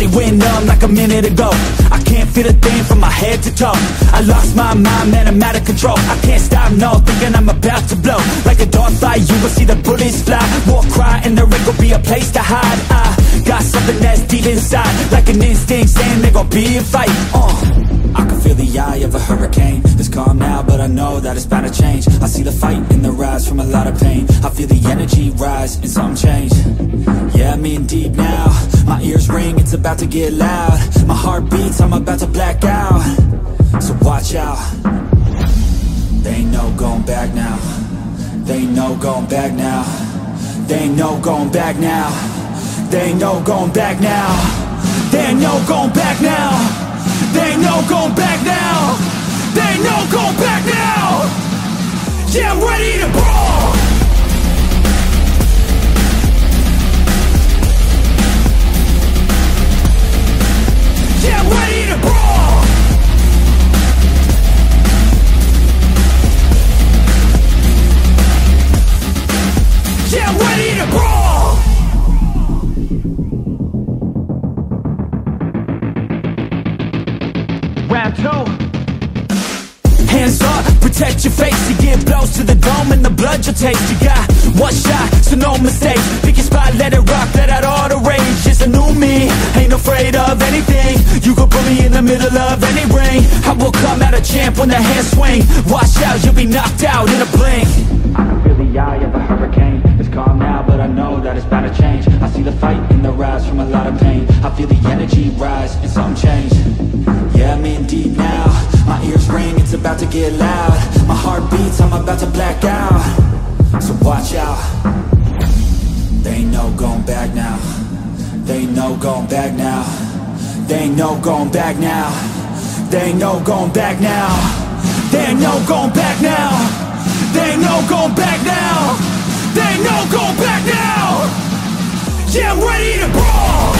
body went numb like a minute ago. I can't feel a thing from my head to toe. I lost my mind, man, I'm out of control. I can't stop, no, thinking I'm about to blow. Like a dog fight, you will see the bullets fly. War cry, and there ain't gonna be a place to hide. I got something that's deep inside, like an instinct saying there gonna be a fight. I can feel the eye of a hurricane. It's calm now, but I know that it's bound to change. I see the fight in the rise from a lot of pain. I feel the energy rise and something change. Yeah, I'm in deep now. My ears ring, it's about to get loud. My heart beats, I'm about to black out. So watch out. They ain't no going back now. They ain't no going back now. They ain't no going back now. They ain't no going back now. They ain't no going back now. They ain't no going back now. They ain't no going back now. Yeah, I'm ready to brawl. Yeah, I'm ready to brawl. Yeah, I'm ready to brawl. Hands up, protect your face. You get blows to the dome and the blood you'll taste. You got one shot, so no mistakes. Pick your spot, let it rock, let out all the rage. It's a new me, ain't afraid of anything. You could put me in the middle of any ring. I will come out a champ when the hands swing. Watch out, you'll be knocked out in a blink. I can feel the eye of a hurricane. It's calm now, but I know that it's bound to change. I see the fight in the rise from a lot of pain. I feel the energy rise and something change. Yeah, I'm in deep now. My ears ring, it's about to get loud. My heart beats, I'm about to black out. So watch out. They ain't no going back now. They ain't no going back now. They ain't no going back now. They ain't no going back now. They ain't no going back now. They ain't no going back now. They ain't no going back now. Yeah, I'm ready to brawl.